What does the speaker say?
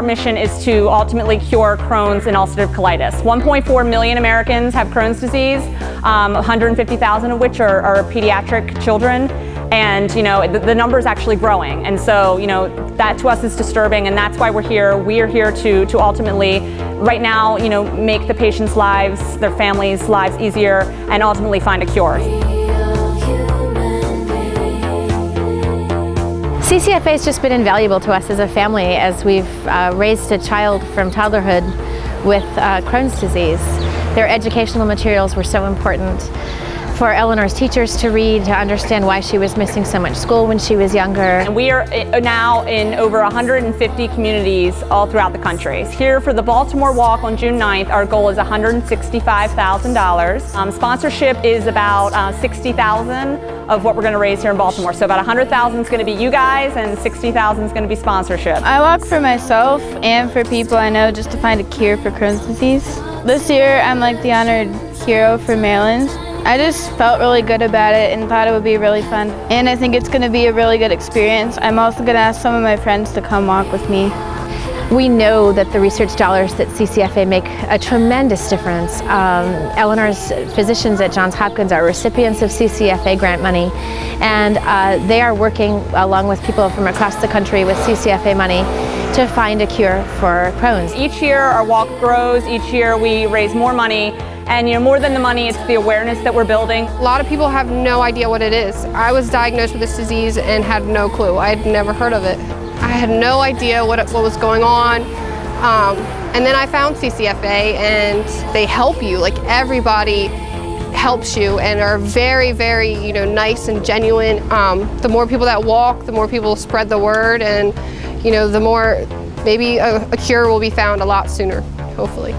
our mission is to ultimately cure Crohn's and ulcerative colitis. 1.4 million Americans have Crohn's disease, 150,000 of which are pediatric children. And you know, the number is actually growing, and so you know, that to us is disturbing, and that's why we're here. We are here to ultimately, right now, you know, make the patients' lives, their families' lives easier, and ultimately find a cure. CCFA has just been invaluable to us as a family, as we've raised a child from toddlerhood with Crohn's disease. Their educational materials were so important for Eleanor's teachers to read, to understand why she was missing so much school when she was younger. And we are now in over 150 communities all throughout the country. Here for the Baltimore Walk on June 9th, our goal is $165,000. Sponsorship is about $60,000 of what we're going to raise here in Baltimore. So about $100,000 is going to be you guys, and $60,000 is going to be sponsorship. I walk for myself and for people I know just to find a cure for Crohn's disease. This year, I'm like the honored hero for Maryland. I just felt really good about it and thought it would be really fun. And I think it's going to be a really good experience. I'm also going to ask some of my friends to come walk with me. We know that the research dollars that CCFA make a tremendous difference. Eleanor's physicians at Johns Hopkins are recipients of CCFA grant money, and they are working along with people from across the country with CCFA money to find a cure for Crohn's. Each year our walk grows, each year we raise more money. And you know, more than the money, it's the awareness that we're building. A lot of people have no idea what it is. I was diagnosed with this disease and had no clue. I had never heard of it. I had no idea what was going on. And then I found CCFA, and they help you. Like, everybody helps you and are very, very, you know, nice and genuine. The more people that walk, the more people spread the word, and you know, the more maybe a cure will be found a lot sooner, hopefully.